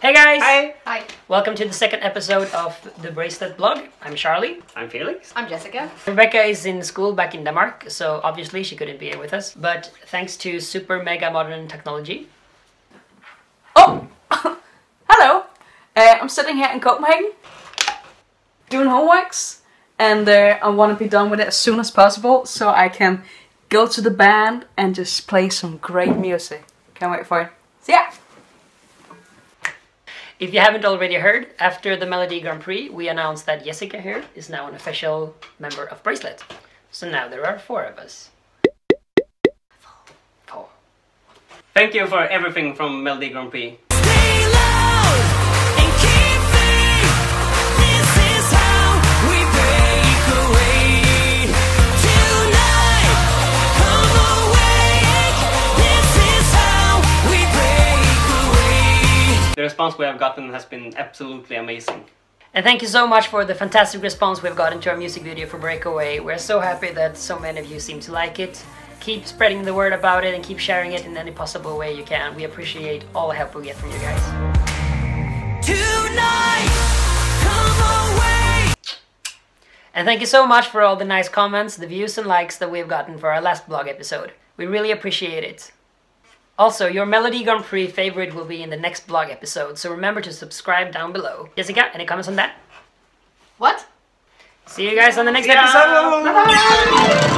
Hey guys! Hi! Hi! Welcome to the second episode of The Bracelet Blog. I'm Charlie. I'm Felix. I'm Jessica. Rebecca is in school back in Denmark, so obviously she couldn't be here with us. But thanks to super mega modern technology... Oh! Hello! I'm sitting here in Copenhagen, doing homeworks, and I want to be done with it as soon as possible so I can go to the band and just play some great music. Can't wait for it. See ya! If you haven't already heard, after the Melodi Grand Prix, we announced that Jessica here is now an official member of Bracelet. So now there are four of us. Four. Thank you for everything from Melodi Grand Prix. Stay loud and keep faith. This is how we break away. Tonight, come awake. This is how we break away. The response we have gotten has been absolutely amazing. And thank you so much for the fantastic response we've gotten to our music video for Breakaway. We're so happy that so many of you seem to like it. Keep spreading the word about it and keep sharing it in any possible way you can. We appreciate all the help we get from you guys. Tonight, come away. And thank you so much for all the nice comments, the views and likes that we've gotten for our last blog episode. We really appreciate it. Also, your Melodi Grand Prix favorite will be in the next blog episode, so remember to subscribe down below. Jessica, any comments on that? What? See you guys on the next episode! Bye-bye.